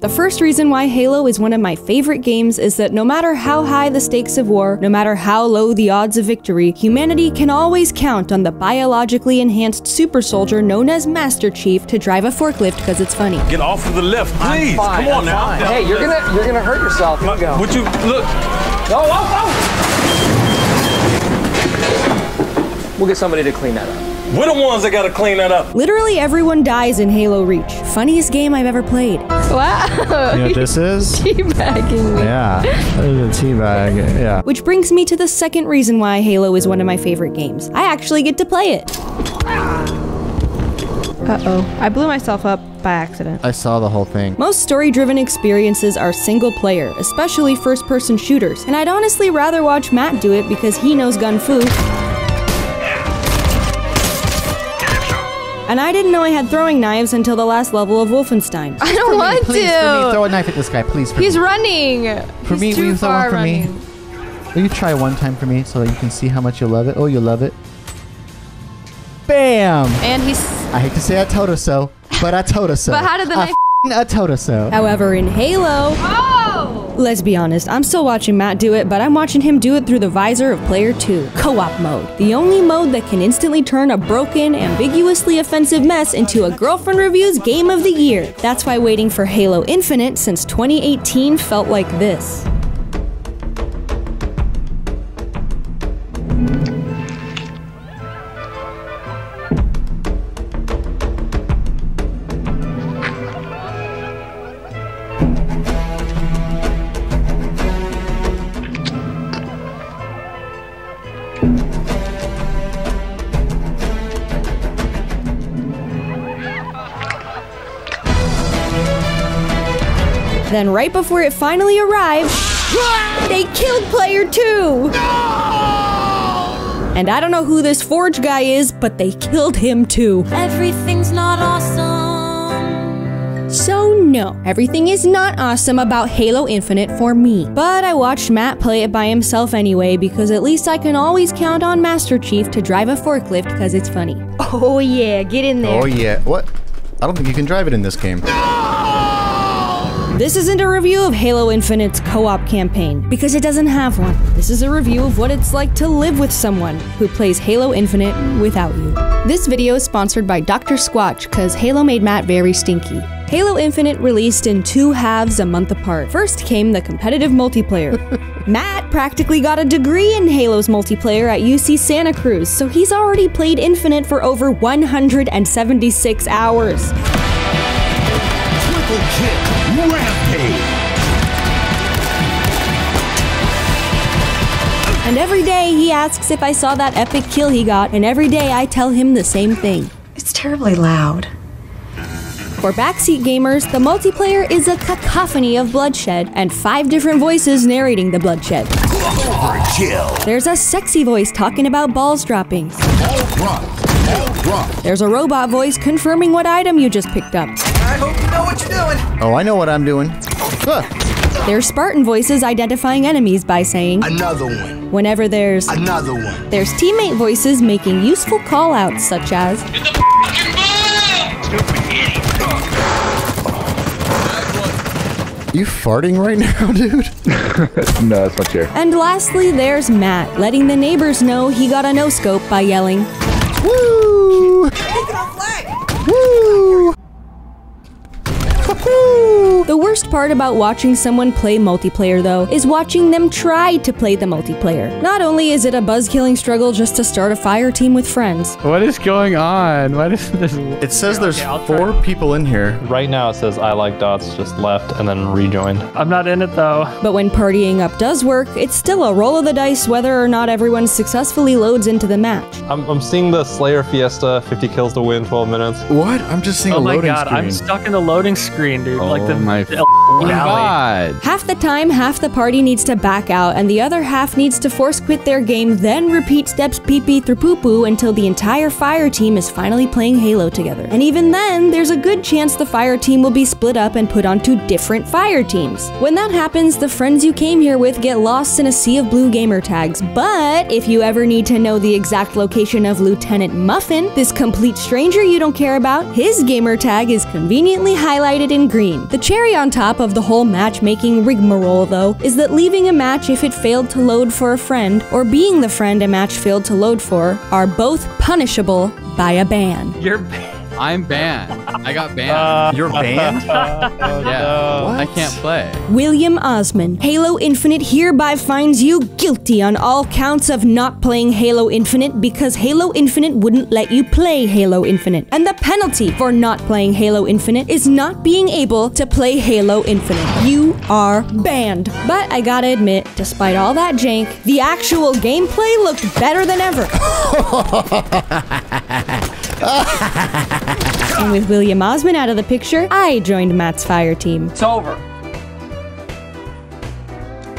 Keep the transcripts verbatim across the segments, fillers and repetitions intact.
The first reason why Halo is one of my favorite games is that no matter how high the stakes of war, no matter how low the odds of victory, humanity can always count on the biologically enhanced super soldier known as Master Chief to drive a forklift because it's funny. Get off of the lift, please! Fine, Come on I'm now. Fine. Hey, you're gonna you're gonna hurt yourself. Here we go. Would you look? No, oh, oh, oh. We'll get somebody to clean that up. We're the ones that gotta clean that up. Literally everyone dies in Halo Reach. Funniest game I've ever played. Wow. You know what this is? Teabagging me. Yeah, a teabag, yeah. Which brings me to the second reason why Halo is one of my favorite games. I actually get to play it. Uh-oh, I blew myself up by accident. I saw the whole thing. Most story-driven experiences are single-player, especially first-person shooters. And I'd honestly rather watch Matt do it because he knows gun fu. And I didn't know I had throwing knives until the last level of Wolfenstein. I don't want to! Please, for me, throw a knife at this guy, please. He's running! For me, will you throw one for me? Will you try one time for me so that you can see how much you love it? Oh, you love it. Bam! And he's... I hate to say I told her so, but I told her so. But how did the knife... I told her so. However, in Halo... Oh! Let's be honest, I'm still watching Matt do it, but I'm watching him do it through the visor of Player two, co-op mode. The only mode that can instantly turn a broken, ambiguously offensive mess into a Girlfriend Reviews Game of the Year. That's why waiting for Halo Infinite since twenty eighteen felt like this. Then right before it finally arrived, they killed Player two! No! And I don't know who this Forge guy is, but they killed him too. Everything's not awesome. So no, everything is not awesome about Halo Infinite for me. But I watched Matt play it by himself anyway, because at least I can always count on Master Chief to drive a forklift because it's funny. Oh yeah, get in there. Oh yeah, what? I don't think you can drive it in this game. This isn't a review of Halo Infinite's co-op campaign, because it doesn't have one. This is a review of what it's like to live with someone who plays Halo Infinite without you. This video is sponsored by Doctor Squatch, because Halo made Matt very stinky. Halo Infinite released in two halves a month apart. First came the competitive multiplayer. Matt practically got a degree in Halo's multiplayer at U C Santa Cruz, so he's already played Infinite for over one hundred seventy-six hours. Triple kick. Rampage. And every day he asks if I saw that epic kill he got, and every day I tell him the same thing. It's terribly loud. For backseat gamers, the multiplayer is a cacophony of bloodshed and five different voices narrating the bloodshed. Overkill. There's a sexy voice talking about balls dropping. All right. There's a robot voice confirming what item you just picked up. I hope you know what you're doing. Oh, I know what I'm doing. Huh. There's Spartan voices identifying enemies by saying, another one. Whenever there's another one. There's teammate voices making useful callouts such as, get the f***ing ball! Stupid idiot. Are you farting right now, dude? No, that's not true. And lastly, there's Matt, letting the neighbors know he got a no-scope by yelling, woo! Woo! The worst part about watching someone play multiplayer, though, is watching them try to play the multiplayer. Not only is it a buzz-killing struggle just to start a fire team with friends. What is going on? What is this? It says there's okay, four people in here. Right now it says I like dots, just left and then rejoined. I'm not in it, though. But when partying up does work, it's still a roll of the dice whether or not everyone successfully loads into the match. I'm, I'm seeing the Slayer Fiesta, fifty kills to win, twelve minutes. What? I'm just seeing oh a loading God, screen. Oh my God, I'm stuck in the loading screen, dude. Oh like the my. Oh my god. Half the time, half the party needs to back out, and the other half needs to force quit their game, then repeat steps pee-pee through poo-poo until the entire fire team is finally playing Halo together. And even then, there's a good chance the fire team will be split up and put onto different fire teams. When that happens, the friends you came here with get lost in a sea of blue gamer tags. But if you ever need to know the exact location of Lieutenant Muffin, this complete stranger you don't care about, his gamer tag is conveniently highlighted in green. The cherry on top of the whole matchmaking rigmarole, though, is that leaving a match if it failed to load for a friend, or being the friend a match failed to load for, are both punishable by a ban. You're banned. I'm banned. I got banned. Uh, You're banned? Uh, uh, yeah. No. I can't play. William Osman. Halo Infinite hereby finds you guilty on all counts of not playing Halo Infinite because Halo Infinite wouldn't let you play Halo Infinite. And the penalty for not playing Halo Infinite is not being able to play Halo Infinite. You are banned. But I gotta admit, despite all that jank, the actual gameplay looked better than ever. And with William Osman out of the picture, I joined Matt's fire team. It's over.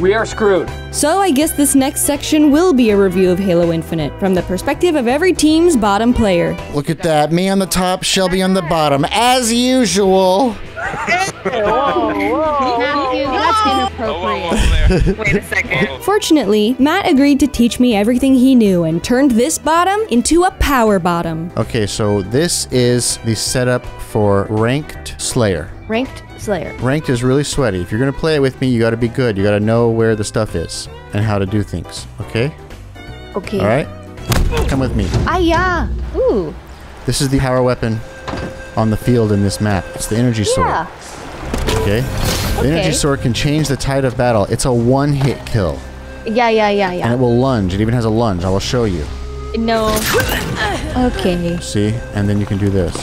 We are screwed. So I guess this next section will be a review of Halo Infinite from the perspective of every team's bottom player. Look at that. Me on the top, Shelby on the bottom, as usual. Hey, whoa, whoa, that's inappropriate. Wait a second. Fortunately, Matt agreed to teach me everything he knew and turned this bottom into a power bottom. Okay, so this is the setup for ranked Slayer. Ranked Slayer. Ranked is really sweaty. If you're gonna play it with me, you gotta be good. You gotta know where the stuff is and how to do things, okay? Okay. All right? Come with me. Aya. Ooh. This is the power weapon on the field in this map. It's the energy sword. Yeah. Okay. The okay. energy sword can change the tide of battle. It's a one-hit kill. Yeah, yeah, yeah, yeah. And it will lunge. It even has a lunge. I will show you. No. Okay. See? And then you can do this.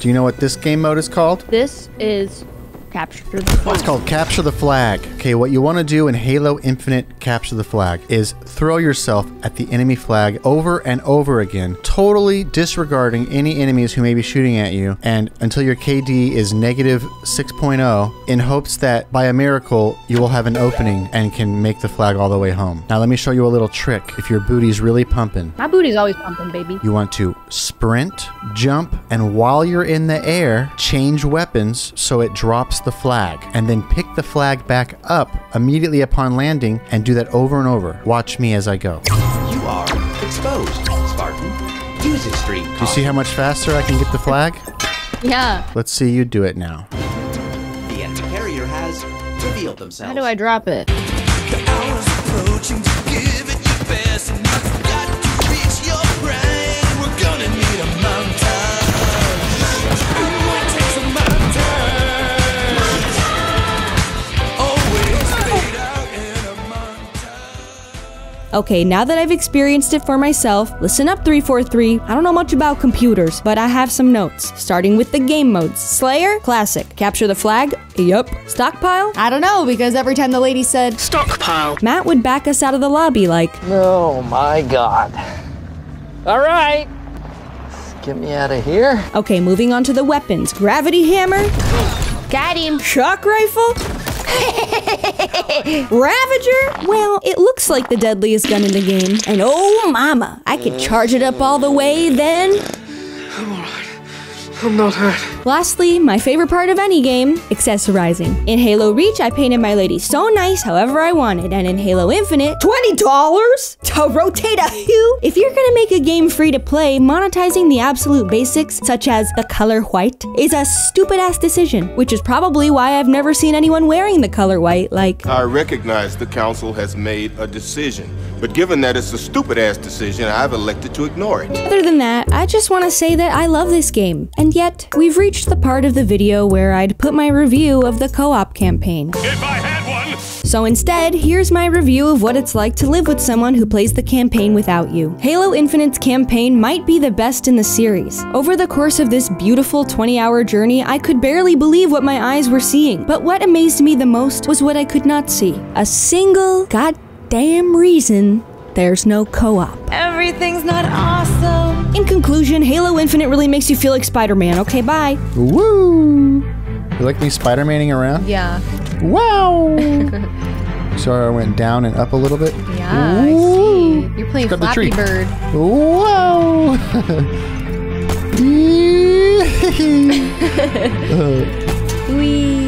Do you know what this game mode is called? This is Capture the Flag. It's called Capture the Flag. Okay, what you want to do in Halo Infinite Capture the Flag is throw yourself at the enemy flag over and over again, totally disregarding any enemies who may be shooting at you, and until your K D is negative six point oh, in hopes that by a miracle you will have an opening and can make the flag all the way home. Now let me show you a little trick if your booty's really pumping. My booty's always pumping, baby. You want to sprint, jump, and while you're in the air, change weapons so it drops the flag, and then pick the flag back up immediately upon landing and do that over and over. Watch me as I go. You are exposed, Spartan. Use extreme caution. Do you see how much faster I can get the flag? Yeah. Let's see you do it now. The enemy carrier has revealed themselves. How do I drop it? The hour's approaching to give it your best, and you've got to reach your brain. We're gonna need a mountain. Okay, now that I've experienced it for myself, listen up three forty-three, I don't know much about computers, but I have some notes, starting with the game modes. Slayer, classic. Capture the flag, yup. Stockpile? I don't know, because every time the lady said, stockpile, Matt would back us out of the lobby like, oh my god. All right. Get me out of here. Okay, moving on to the weapons. Gravity hammer. Got him. Shock rifle. Ravager? Well, it looks like the deadliest gun in the game. And oh mama, I could charge it up all the way then. I'm alright. I'm not hurt. Lastly, my favorite part of any game, accessorizing. In Halo Reach, I painted my lady so nice however I wanted, and in Halo Infinite, twenty dollars to rotate a hue? If you're gonna make a game free to play, monetizing the absolute basics, such as the color white, is a stupid-ass decision, which is probably why I've never seen anyone wearing the color white, like... I recognize the council has made a decision, but given that it's a stupid-ass decision, I've elected to ignore it. Other than that, I just want to say that I love this game, and yet, we've reached the part of the video where I'd put my review of the co-op campaign. If I had one! So instead, here's my review of what it's like to live with someone who plays the campaign without you. Halo Infinite's campaign might be the best in the series. Over the course of this beautiful twenty-hour journey, I could barely believe what my eyes were seeing. But what amazed me the most was what I could not see. A single goddamn reason there's no co-op. Everything's not awesome! In conclusion, Halo Infinite really makes you feel like Spider-Man. Okay, bye. Woo! You like me Spider-Maning around? Yeah. Wow! So I went down and up a little bit. Yeah, ooh. I see. You're playing Flappy Bird. Whoa! uh. Wee.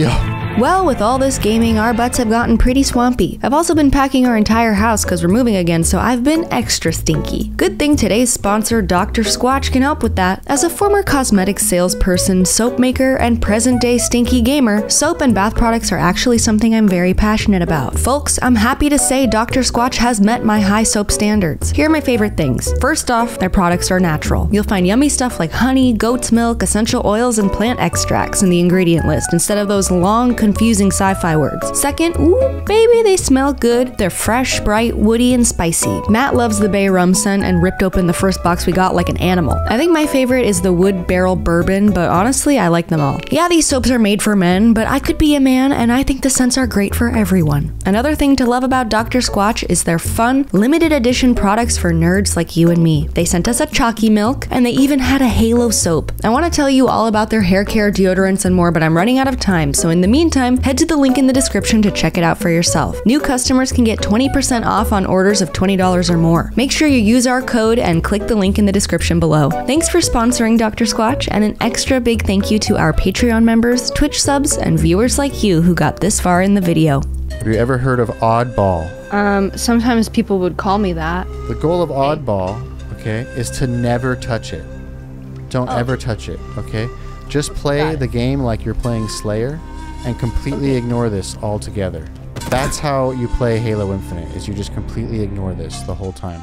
Yeah. Well, with all this gaming, our butts have gotten pretty swampy. I've also been packing our entire house because we're moving again, so I've been extra stinky. Good thing today's sponsor, Doctor Squatch, can help with that. As a former cosmetic salesperson, soap maker, and present-day stinky gamer, soap and bath products are actually something I'm very passionate about. Folks, I'm happy to say Doctor Squatch has met my high soap standards. Here are my favorite things. First off, their products are natural. You'll find yummy stuff like honey, goat's milk, essential oils, and plant extracts in the ingredient list instead of those long, confusing sci-fi words. Second, ooh, baby, they smell good. They're fresh, bright, woody, and spicy. Matt loves the Bay Rum scent and ripped open the first box we got like an animal. I think my favorite is the Wood Barrel Bourbon, but honestly, I like them all. Yeah, these soaps are made for men, but I could be a man, and I think the scents are great for everyone. Another thing to love about Doctor Squatch is their fun, limited edition products for nerds like you and me. They sent us a Chalky Milk, and they even had a Halo soap. I want to tell you all about their hair care, deodorants, and more, but I'm running out of time, so in the meantime, head to the link in the description to check it out for yourself. New customers can get twenty percent off on orders of twenty dollars or more. Make sure you use our code and click the link in the description below. Thanks for sponsoring Doctor Squatch, and an extra big thank you to our Patreon members, Twitch subs, and viewers like you who got this far in the video. Have you ever heard of Oddball? Um, sometimes people would call me that. The goal of Oddball, okay, is to never touch it. Don't oh. ever touch it, okay? Just play the game like you're playing Slayer, and completely okay. ignore this altogether. That's how you play Halo Infinite, is you just completely ignore this the whole time.